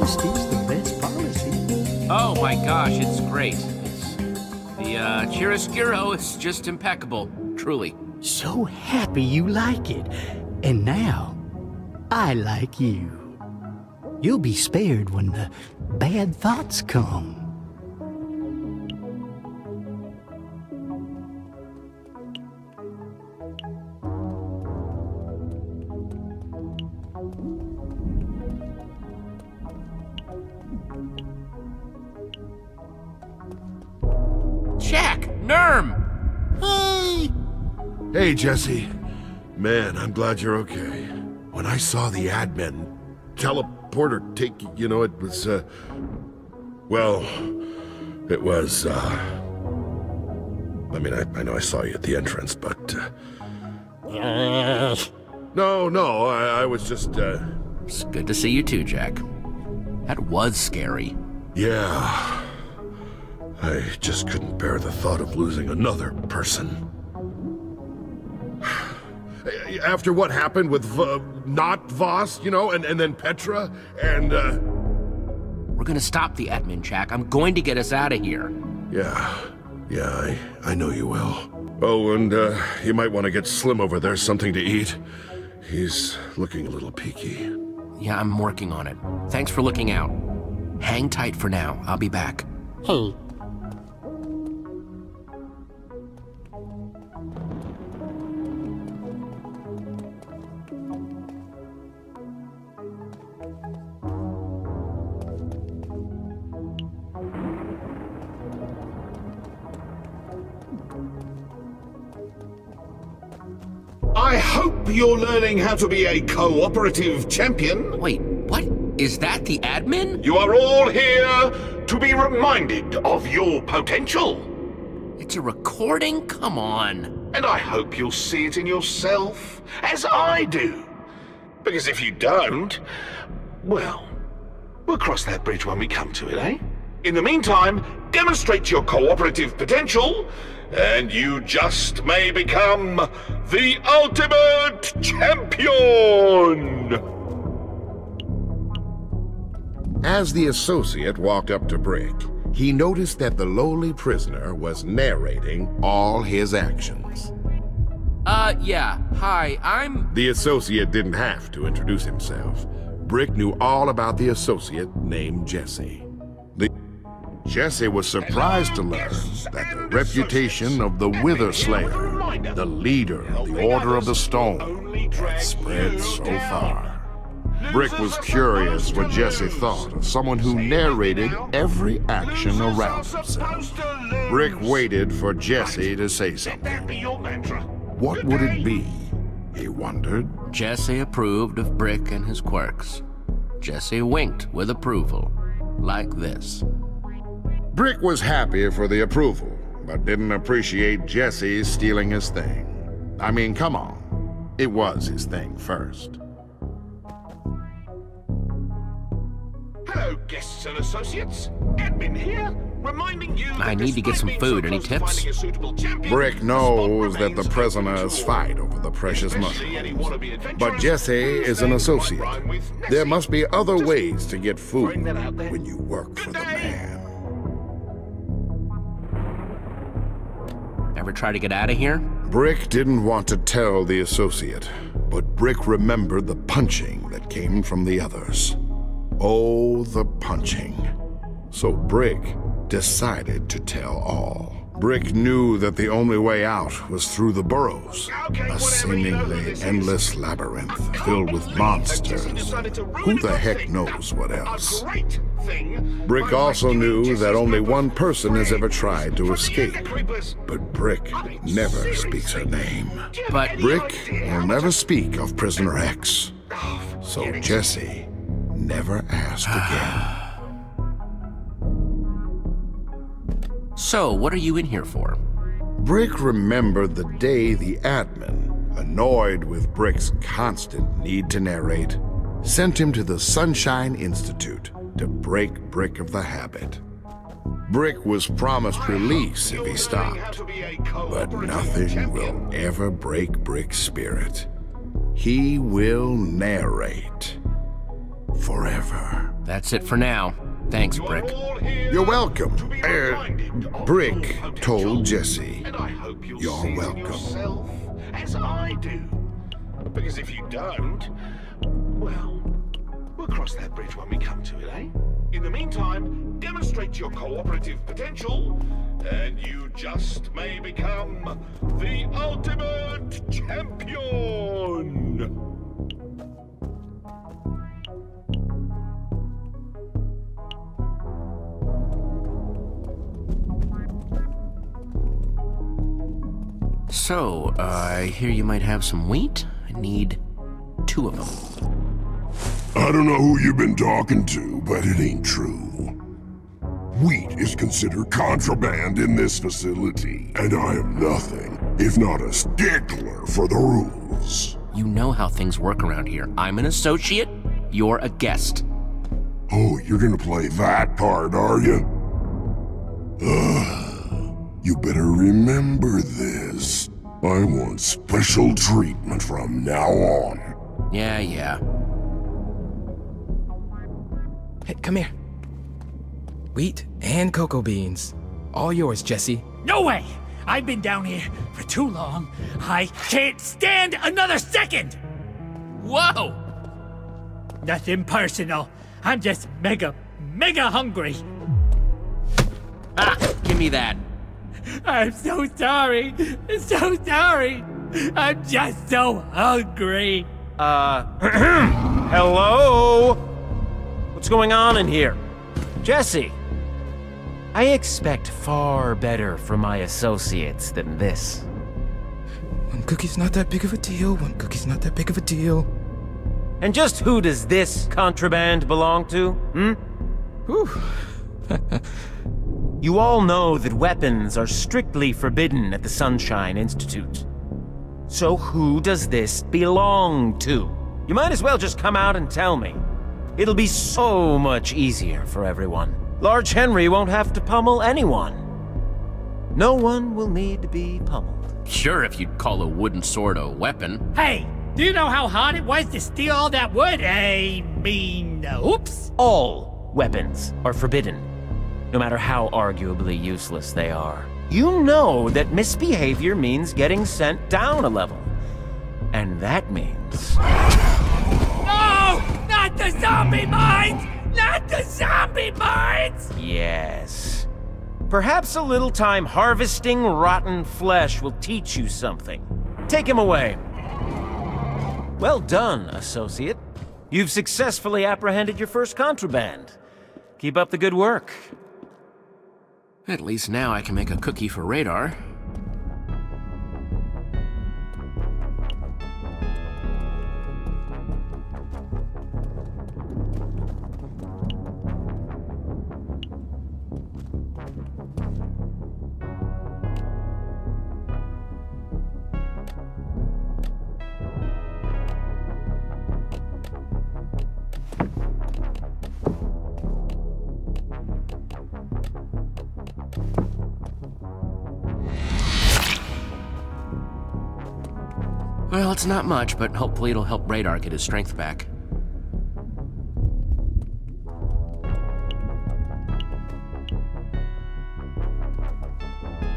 honesty's the best policy. Oh my gosh, it's great. It's the chiaroscuro is just impeccable, truly. So happy you like it. And now, I like you. You'll be spared when the bad thoughts come. Jack! Nerm! Hey! Hey, Jesse. Man, I'm glad you're okay. When I saw the admin teleporter take, you know, it was, well, it was, I mean, I know I saw you at the entrance, but, no, I was just, It's good to see you too, Jack. That was scary. Yeah. I just couldn't bear the thought of losing another person. After what happened with not Voss, you know, and then Petra, and We're gonna stop the admin, Jack. I'm going to get us out of here. Yeah, I know you will. Oh, and you might want to get Slim over there something to eat. He's looking a little peaky. Yeah, I'm working on it. Thanks for looking out. Hang tight for now. I'll be back. Hey. I hope you're learning how to be a cooperative champion. Wait, what? Is that the admin? You are all here to be reminded of your potential. It's a recording? Come on. And I hope you'll see it in yourself, as I do. Because if you don't, well, we'll cross that bridge when we come to it, eh? In the meantime, demonstrate your cooperative potential, and you just may become the ultimate champion! As the associate walked up to Brick, he noticed that the lowly prisoner was narrating all his actions. Yeah. Hi, I'm... The associate didn't have to introduce himself. Brick knew all about the associate named Jesse. Jesse was surprised to learn that the reputation of the Witherslayer, the leader of the Order of the Stone, had spread so far. Brick was curious what Jesse thought of someone who narrated every action around himself. Brick waited for Jesse to say something. What would it be, he wondered. Jesse approved of Brick and his quirks. Jesse winked with approval, like this. Brick was happy for the approval, but didn't appreciate Jesse stealing his thing. I mean, come on. It was his thing first. Hello, guests and associates. Admin here, reminding you that I need to get some food. Any tips? Brick knows that the prisoners fight over the precious money. But Jesse is an associate. There must be other ways to get food when you work for the man. Ever try to get out of here? Brick didn't want to tell the associate, but Brick remembered the punching that came from the others. Oh, the punching. So Brick decided to tell all. Brick knew that the only way out was through the burrows, a seemingly endless labyrinth filled with monsters. Who the heck knows what else? Brick also knew that only one person has ever tried to escape, but Brick never speaks her name. But Brick will never speak of Prisoner X, so Jesse never asked again. So, what are you in here for? Brick remembered the day the admin, annoyed with Brick's constant need to narrate, sent him to the Sunshine Institute to break Brick of the habit. Brick was promised release if he stopped, but nothing will ever break Brick's spirit. He will narrate forever. that's it for now. Thanks, Brick. You're welcome. Brick told Jesse. You're welcome. As I do. Because if you don't, well, we'll cross that bridge when we come to it, eh? In the meantime, demonstrate your cooperative potential, and you just may become the ultimate champion! So, I hear you might have some wheat. I need 2 of them. I don't know who you've been talking to, but it ain't true. Wheat is considered contraband in this facility, and I am nothing, if not a stickler for the rules. You know how things work around here. I'm an associate, you're a guest. Oh, you're gonna play that part, are you? You better remember this. I want special treatment from now on. Yeah. Hey, come here. Wheat and cocoa beans. All yours, Jesse. No way! I've been down here for too long. I can't stand another second! Whoa! Nothing personal. I'm just mega hungry. Ah, give me that. I'm so sorry. I'm just so hungry. Hello? What's going on in here? Jesse! I expect far better from my associates than this. One cookie's not that big of a deal, And just who does this contraband belong to, hmm? Whew. You all know that weapons are strictly forbidden at the Sunshine Institute. So who does this belong to? You might as well just come out and tell me. It'll be so much easier for everyone. Large Henry won't have to pummel anyone. No one will need to be pummeled. Sure, if you'd call a wooden sword a weapon. Hey, do you know how hard it was to steal all that wood? I mean, oops. All weapons are forbidden. No matter how arguably useless they are. You know that misbehavior means getting sent down a level. And that means... No! Not the zombie mines! Not the zombie mines! Yes. Perhaps a little time harvesting rotten flesh will teach you something. Take him away. Well done, associate. You've successfully apprehended your first contraband. Keep up the good work. At least now I can make a cookie for Radar. Well, it's not much, but hopefully it'll help Radar get his strength back.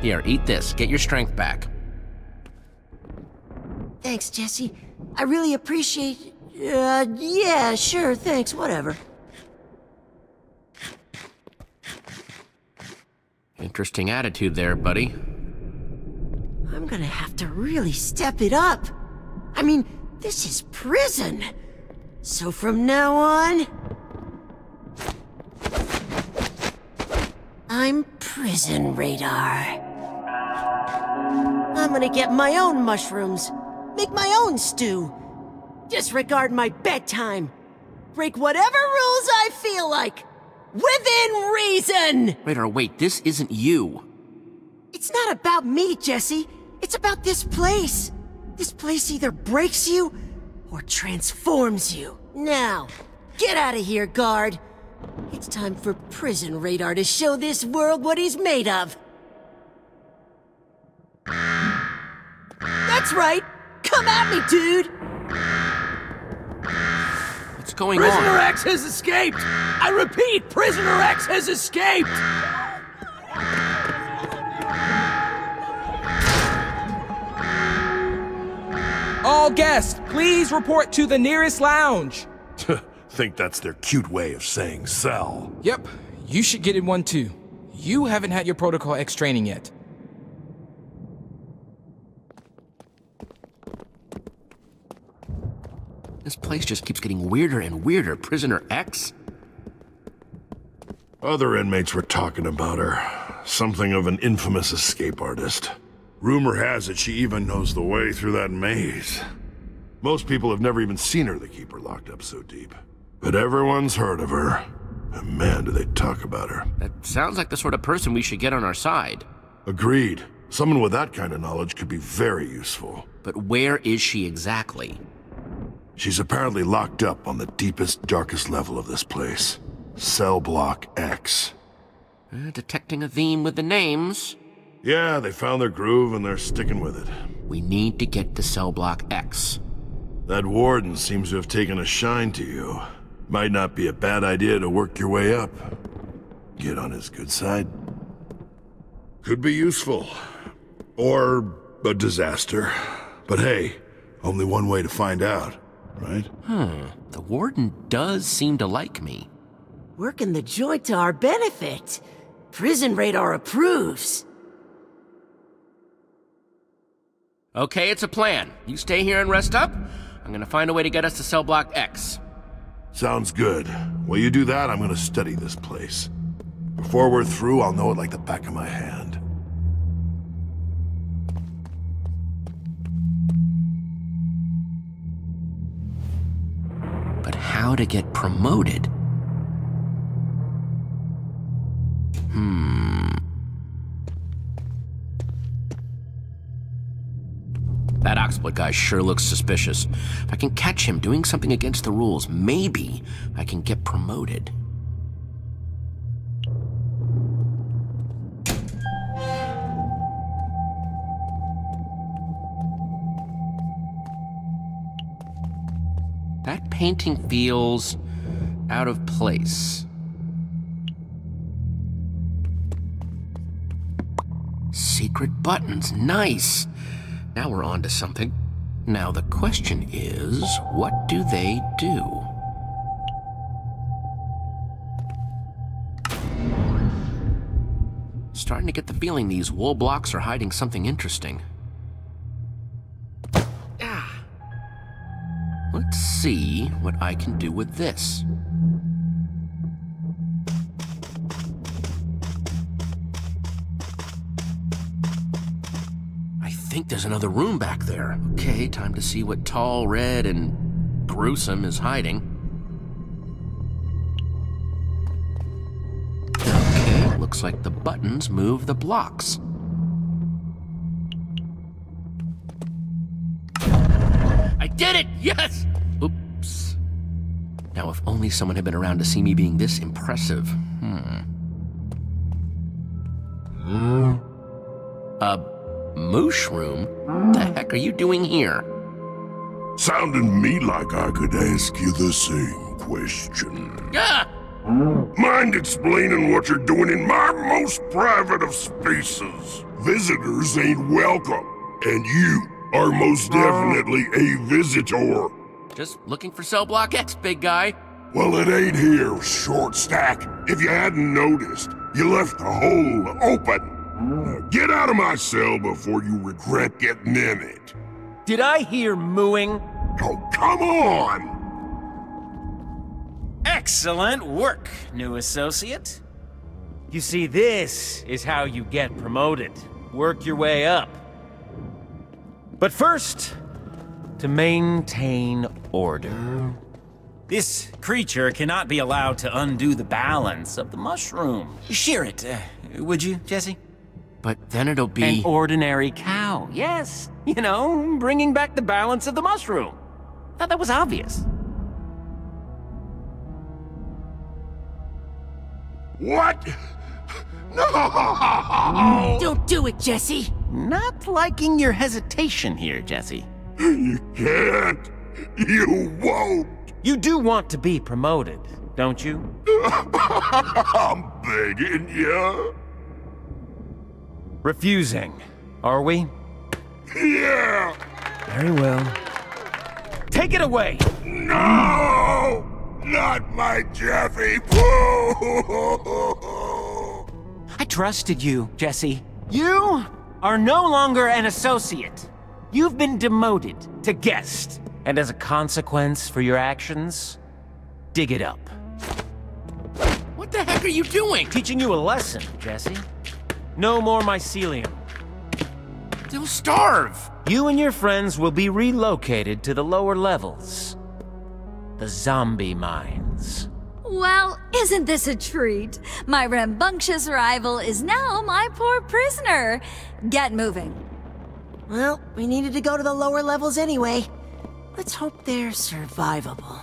Here, eat this. Get your strength back. Thanks, Jesse. I really appreciate... yeah, sure, thanks, whatever. Interesting attitude there, buddy. I'm gonna have to really step it up. I mean, this is prison. So from now on... I'm Prison Radar. I'm gonna get my own mushrooms. Make my own stew. Disregard my bedtime. Break whatever rules I feel like. Within reason! Radar, wait, this isn't you. It's not about me, Jesse. It's about this place. This place either breaks you or transforms you. Now, get out of here, guard. It's time for Prison Radar to show this world what he's made of. That's right. Come at me, dude. What's going on? Prisoner X has escaped! I repeat, Prisoner X has escaped! All guests, please report to the nearest lounge. Think that's their cute way of saying cell. Yep, you should get in one too. You haven't had your Protocol X training yet. This place just keeps getting weirder and weirder. Prisoner X? Other inmates were talking about her. Something of an infamous escape artist. Rumor has it she even knows the way through that maze. Most people have never even seen her. They keep her locked up so deep. But everyone's heard of her. And man, do they talk about her. That sounds like the sort of person we should get on our side. Agreed. Someone with that kind of knowledge could be very useful. But where is she exactly? She's apparently locked up on the deepest, darkest level of this place. Cell Block X. Detecting a theme with the names. Yeah, they found their groove and they're sticking with it. We need to get to Cell Block X. That warden seems to have taken a shine to you. Might not be a bad idea to work your way up. Get on his good side. Could be useful. Or a disaster. But hey, only one way to find out. Right? The warden does seem to like me. Working the joint to our benefit. Prison radar approves. Okay, it's a plan. You stay here and rest up. I'm gonna find a way to get us to Cell Block X. Sounds good. While you do that, I'm gonna study this place. Before we're through, I'll know it like the back of my hand. But how to get promoted? That Oxblood guy sure looks suspicious. If I can catch him doing something against the rules, maybe I can get promoted. That painting feels out of place. Secret buttons, nice! Now we're on to something. Now the question is, what do they do? Starting to get the feeling these wool blocks are hiding something interesting. Let's see what I can do with this. I think there's another room back there. Okay, time to see what tall, red, and gruesome is hiding. Okay, looks like the buttons move the blocks. I did it! Yes! Oops. Now, if only someone had been around to see me being this impressive. Moosh room? What the heck are you doing here? Sounded me like I could ask you the same question. Mind explaining what you're doing in my most private of spaces? Visitors ain't welcome, and you are most definitely a visitor. Just looking for Cell Block X, big guy. Well, it ain't here, short stack. If you hadn't noticed, you left the hole open. Now get out of my cell before you regret getting in it. Did I hear mooing? Oh, come on! Excellent work, new associate. You see, this is how you get promoted. Work your way up. But first, to maintain order. This creature cannot be allowed to undo the balance of the mushroom. Shear it, would you, Jesse? But then it'll be... an ordinary cow, yes. You know, bringing back the balance of the mushroom. Thought that was obvious. What? No! Don't do it, Jesse. Not liking your hesitation here, Jesse. You can't. You won't. You do want to be promoted, don't you? I'm begging you. Refusing, are we? Yeah! Very well. Take it away! No! Not my Jeffy! I trusted you, Jesse. You are no longer an associate. You've been demoted to guest. And as a consequence for your actions, dig it up. What the heck are you doing? Teaching you a lesson, Jesse. No more mycelium. They'll starve! You and your friends will be relocated to the lower levels. The zombie mines. Well, isn't this a treat? My rambunctious rival is now my poor prisoner. Get moving. Well, we needed to go to the lower levels anyway. Let's hope they're survivable.